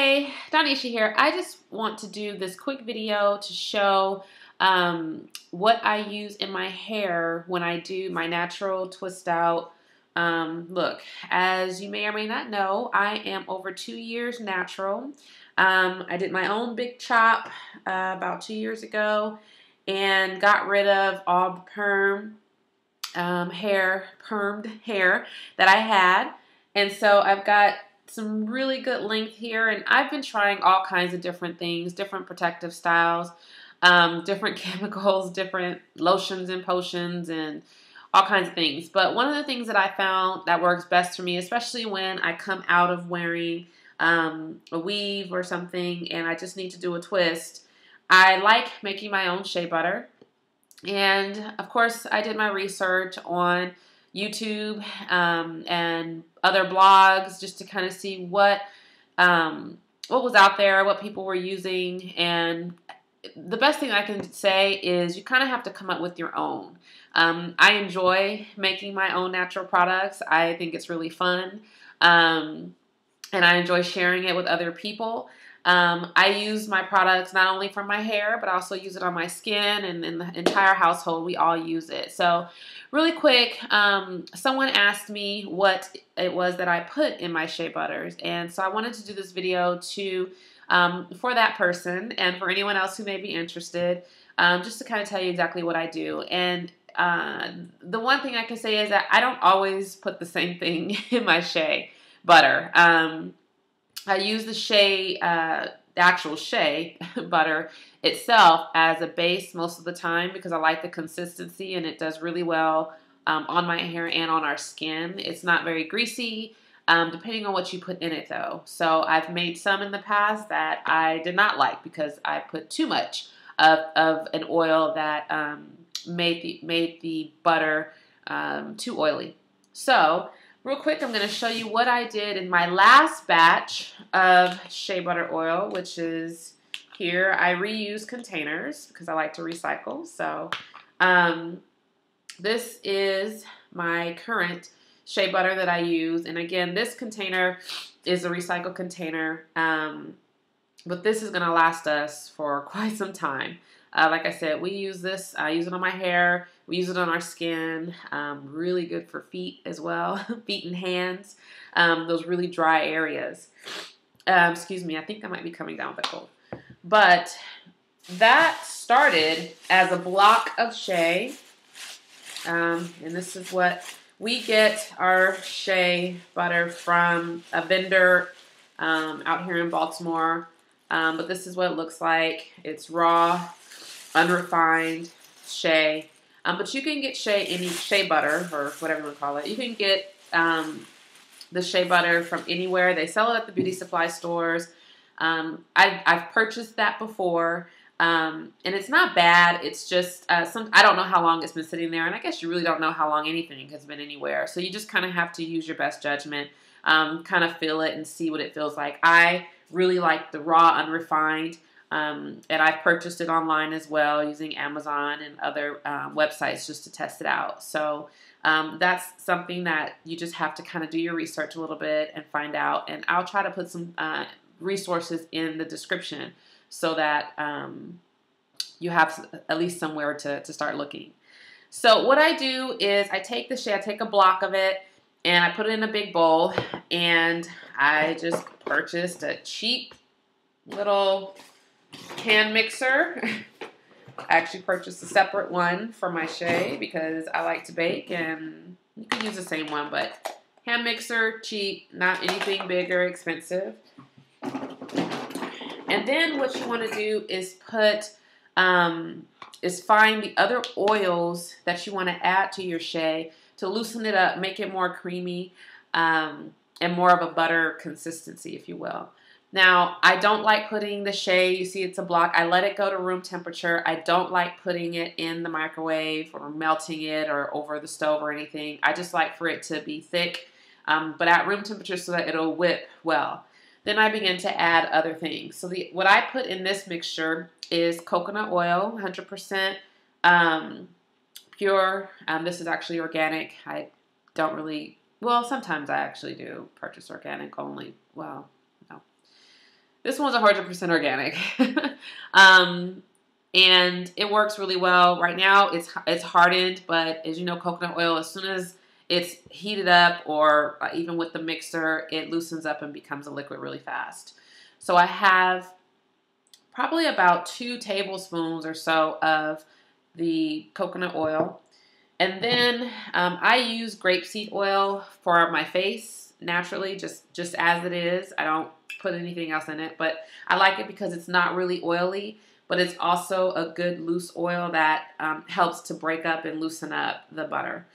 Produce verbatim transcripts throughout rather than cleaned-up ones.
Hey, Donisha here. I just want to do this quick video to show um, what I use in my hair when I do my natural twist out um, look. As you may or may not know, I am over two years natural. Um, I did my own big chop uh, about two years ago and got rid of all perm um, hair, permed hair that I had. And so I've got some really good length here, and I've been trying all kinds of different things, different protective styles, um, different chemicals, different lotions and potions and all kinds of things. But one of the things that I found that works best for me, especially when I come out of wearing um, a weave or something and I just need to do a twist, I like making my own shea butter. And of course I did my research on YouTube um, and other blogs just to kind of see what um, what was out there, what people were using. And the best thing I can say is you kind of have to come up with your own. Um, I enjoy making my own natural products. I think it's really fun, um, and I enjoy sharing it with other people. Um, I use my products not only for my hair, but I also use it on my skin, and in the entire household, we all use it. So really quick, um, someone asked me what it was that I put in my shea butters. And so I wanted to do this video to, um, for that person and for anyone else who may be interested, um, just to kind of tell you exactly what I do. And uh, the one thing I can say is that I don't always put the same thing in my shea butter. Um, I use the shea, uh, the actual shea butter itself as a base most of the time because I like the consistency, and it does really well um, on my hair and on our skin. It's not very greasy, um, depending on what you put in it though. So I've made some in the past that I did not like because I put too much of, of an oil that um, made, the, made the butter um, too oily. So real quick, I'm going to show you what I did in my last batch of shea butter oil, which is here. I reuse containers because I like to recycle. So um, this is my current shea butter that I use. And again, this container is a recycled container, um, but this is going to last us for quite some time. Uh, like I said, we use this. I use it on my hair. We use it on our skin. Um, really good for feet as well, feet and hands, um, those really dry areas. Um, excuse me, I think I might be coming down with a cold. But that started as a block of shea, um, and this is what we get our shea butter from a vendor um, out here in Baltimore. Um, but this is what it looks like. It's raw, unrefined shea. Um, but you can get shea, any shea butter, or whatever you want to call it. You can get um, the shea butter from anywhere. They sell it at the beauty supply stores. Um, I, I've purchased that before, um, and it's not bad. It's just uh, some, I don't know how long it's been sitting there, and I guess you really don't know how long anything has been anywhere. So you just kind of have to use your best judgment, um, kind of feel it and see what it feels like. I really like the raw, unrefined. Um, and I've purchased it online as well using Amazon and other um, websites just to test it out. So um, that's something that you just have to kind of do your research a little bit and find out. And I'll try to put some uh, resources in the description so that um, you have at least somewhere to, to start looking. So what I do is I take the shea, I take a block of it, and I put it in a big bowl, and I just purchased a cheap little hand mixer. I actually purchased a separate one for my shea because I like to bake, and you can use the same one, but hand mixer, cheap, not anything big or expensive. And then what you want to do is put, um, is find the other oils that you want to add to your shea to loosen it up, make it more creamy, um, and more of a butter consistency, if you will. Now, I don't like putting the shea, you see it's a block, I let it go to room temperature. I don't like putting it in the microwave or melting it or over the stove or anything. I just like for it to be thick, um, but at room temperature so that it'll whip well. Then I begin to add other things. So the, what I put in this mixture is coconut oil, one hundred percent um, pure. Um, this is actually organic. I don't really, well, sometimes I actually do purchase organic only, well, This one's one hundred percent organic. um, and it works really well. Right now it's, it's hardened, but as you know, coconut oil, as soon as it's heated up or even with the mixer, it loosens up and becomes a liquid really fast. So I have probably about two tablespoons or so of the coconut oil. And then um, I use grapeseed oil for my face naturally, just, just as it is. I don't put anything else in it, but I like it because it's not really oily, but it's also a good loose oil that um, helps to break up and loosen up the butter.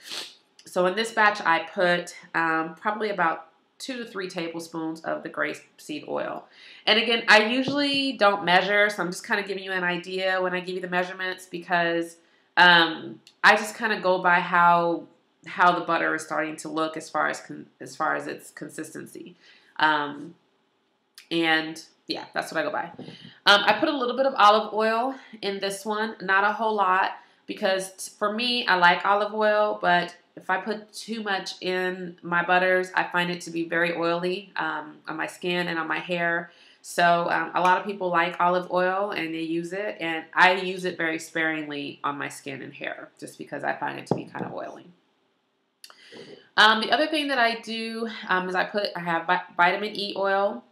So in this batch, I put um, probably about two to three tablespoons of the grapeseed oil. And again, I usually don't measure, so I'm just kind of giving you an idea when I give you the measurements, because um, I just kind of go by how how the butter is starting to look as far as con as far as its consistency. Um, and yeah, that's what I go by. Um, I put a little bit of olive oil in this one, not a whole lot, because for me, I like olive oil, but if I put too much in my butters, I find it to be very oily um, on my skin and on my hair. So um, a lot of people like olive oil and they use it, and I use it very sparingly on my skin and hair just because I find it to be kind of oily. Um, the other thing that I do um, is I put I have vitamin E oil,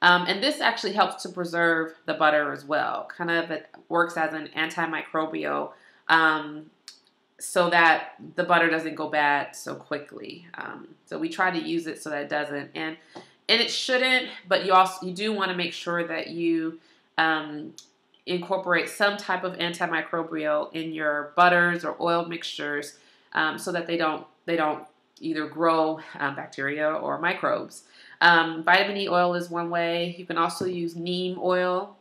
um, and this actually helps to preserve the butter as well. Kind of it works as an antimicrobial. Um, so that the butter doesn't go bad so quickly. Um, so we try to use it so that it doesn't, and and it shouldn't, but you also you do want to make sure that you um, incorporate some type of antimicrobial in your butters or oil mixtures um, so that they don't they don't either grow um, bacteria or microbes. Um, vitamin E oil is one way. You can also use neem oil.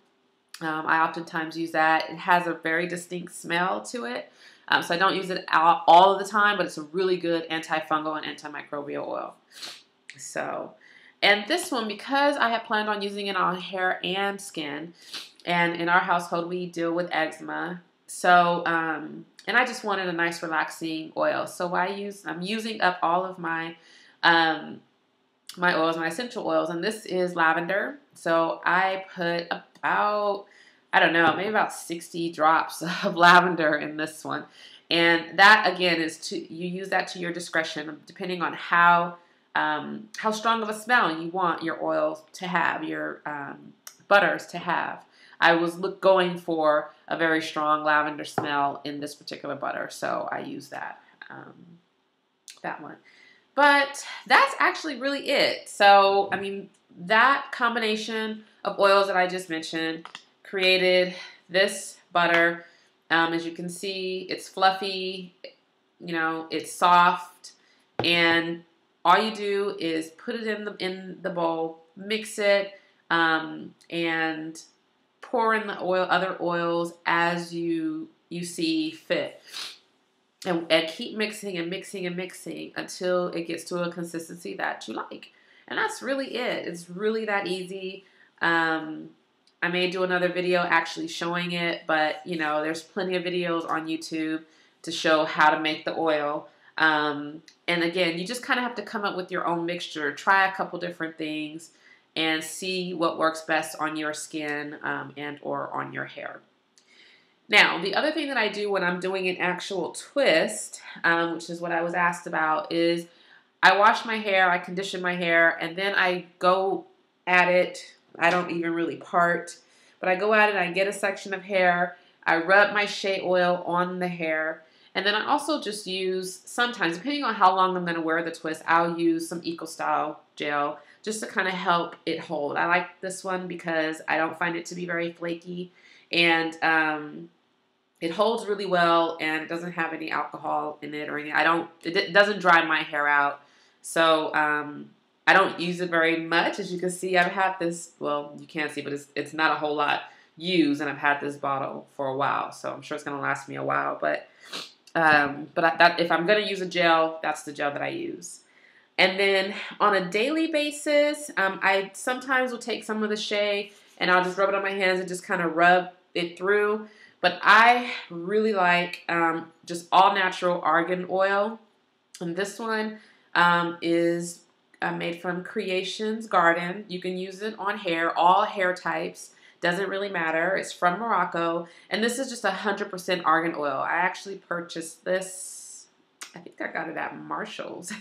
Um, I oftentimes use that. It has a very distinct smell to it. Um, so I don't use it all, all of the time, but it's a really good antifungal and antimicrobial oil. So, and this one, because I had planned on using it on hair and skin, and in our household we deal with eczema. So, um, and I just wanted a nice relaxing oil. So I use, I'm using up all of my, um, my oils, my essential oils, and this is lavender. So I put about, I don't know, maybe about sixty drops of lavender in this one. And that, again, is to, you use that to your discretion depending on how, um, how strong of a smell you want your oil to have, your um, butters to have. I was look, going for a very strong lavender smell in this particular butter, so I use that, um, that one. But that's actually really it. So, I mean, that combination of oils that I just mentioned created this butter. Um, as you can see, it's fluffy, you know, it's soft, and all you do is put it in the in the bowl, mix it, um, and pour in the oil, other oils as you you see fit, and, and keep mixing and mixing and mixing until it gets to a consistency that you like. And that's really it. It's really that easy. Um, I may do another video actually showing it, but you know, there's plenty of videos on YouTube to show how to make the oil. Um, and again, you just kind of have to come up with your own mixture, try a couple different things, and see what works best on your skin um, and or on your hair. Now, the other thing that I do when I'm doing an actual twist, um, which is what I was asked about, is I wash my hair, I condition my hair, and then I go at it. I don't even really part, but I go out and I get a section of hair. I rub my shea oil on the hair, and then I also just use sometimes, depending on how long I'm going to wear the twist, I'll use some EcoStyle gel just to kind of help it hold. I like this one because I don't find it to be very flaky, and um, it holds really well, and it doesn't have any alcohol in it or anything. I don't. It doesn't dry my hair out, so. Um, I don't use it very much. As you can see, I've had this, well, you can't see, but it's, it's not a whole lot used, and I've had this bottle for a while, so I'm sure it's going to last me a while, but um, but I, that, if I'm going to use a gel, that's the gel that I use. And then on a daily basis, um, I sometimes will take some of the shea, and I'll just rub it on my hands and just kind of rub it through, but I really like um, just all natural argan oil, and this one um, is I made from Creations Garden. You can use it on hair, all hair types. Doesn't really matter. It's from Morocco. And this is just one hundred percent argan oil. I actually purchased this, I think I got it at Marshall's.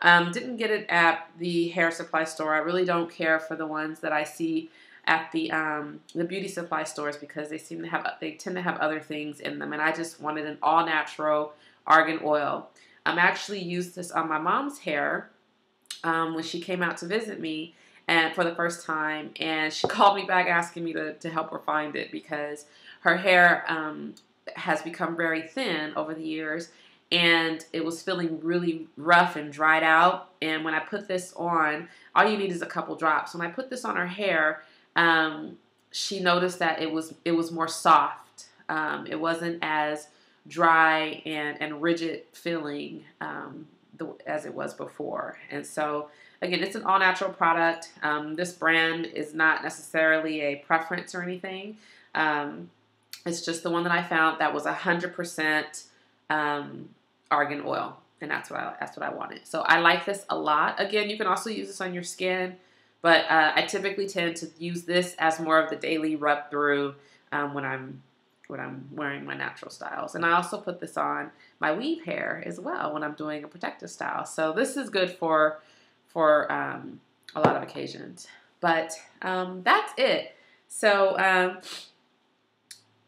um, didn't get it at the hair supply store. I really don't care for the ones that I see at the um, the beauty supply stores because they seem to have they tend to have other things in them, and I just wanted an all natural argan oil. Um, I actually used this on my mom's hair um, when she came out to visit me and for the first time, and she called me back asking me to to help her find it because her hair um, has become very thin over the years, and it was feeling really rough and dried out. And when I put this on, all you need is a couple drops. When I put this on her hair, Um, she noticed that it was it was more soft. Um, it wasn't as dry and, and rigid feeling um, the, as it was before. And so, again, it's an all-natural product. Um, this brand is not necessarily a preference or anything. Um, it's just the one that I found that was one hundred percent um, argan oil, and that's what I, that's what I wanted. So I like this a lot. Again, you can also use this on your skin. But uh, I typically tend to use this as more of the daily rub through um, when I'm when I'm wearing my natural styles. And I also put this on my weave hair as well when I'm doing a protective style. So this is good for for um, a lot of occasions. But um, that's it. So um,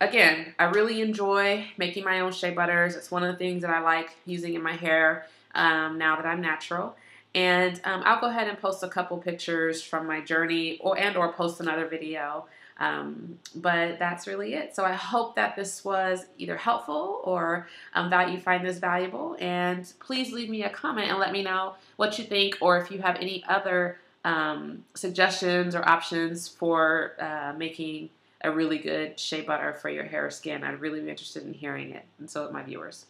again, I really enjoy making my own shea butters. It's one of the things that I like using in my hair um, now that I'm natural. And um, I'll go ahead and post a couple pictures from my journey or and or post another video. Um, but that's really it. So I hope that this was either helpful or um, that you find this valuable. And please leave me a comment and let me know what you think or if you have any other um, suggestions or options for uh, making a really good shea butter for your hair or skin. I'd really be interested in hearing it, and so would my viewers.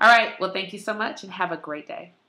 All right. Well, thank you so much and have a great day.